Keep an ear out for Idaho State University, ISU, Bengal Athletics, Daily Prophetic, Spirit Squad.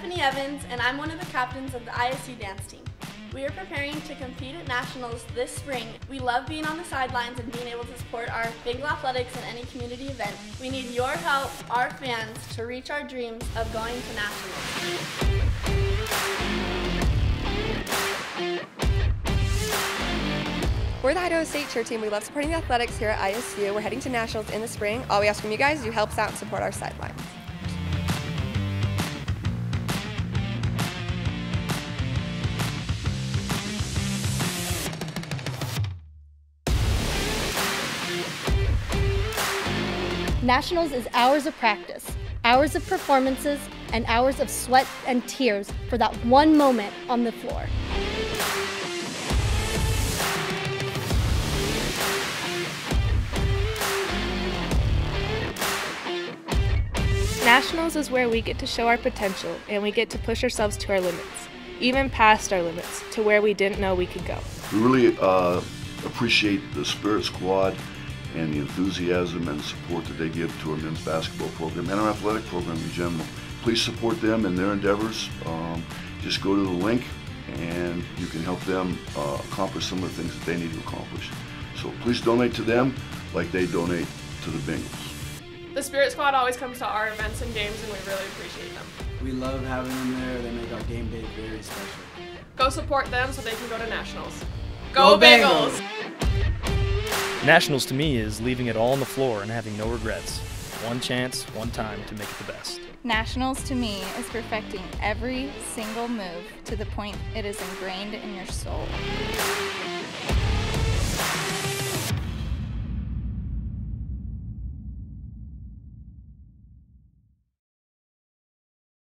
Stephanie Evans, and I'm one of the captains of the ISU dance team. We are preparing to compete at nationals this spring. We love being on the sidelines and being able to support our Bengal Athletics in any community event. We need your help, our fans, to reach our dreams of going to nationals. We're the Idaho State cheer team. We love supporting the athletics here at ISU. We're heading to nationals in the spring. All we ask from you guys is you help us out and support our sidelines. Nationals is hours of practice, hours of performances, and hours of sweat and tears for that one moment on the floor. Nationals is where we get to show our potential and we get to push ourselves to our limits, even past our limits, to where we didn't know we could go. We really appreciate the Spirit Squad and the enthusiasm and support that they give to our men's basketball program and our athletic program in general. Please support them in their endeavors. Just go to the link and you can help them accomplish some of the things that they need to accomplish. So please donate to them like they donate to the Bengals. The Spirit Squad always comes to our events and games and we really appreciate them. We love having them there. They make our game day very special. Go support them so they can go to nationals. Go Bengals! Nationals to me is leaving it all on the floor and having no regrets. One chance, one time to make it the best. Nationals to me is perfecting every single move to the point it is ingrained in your soul.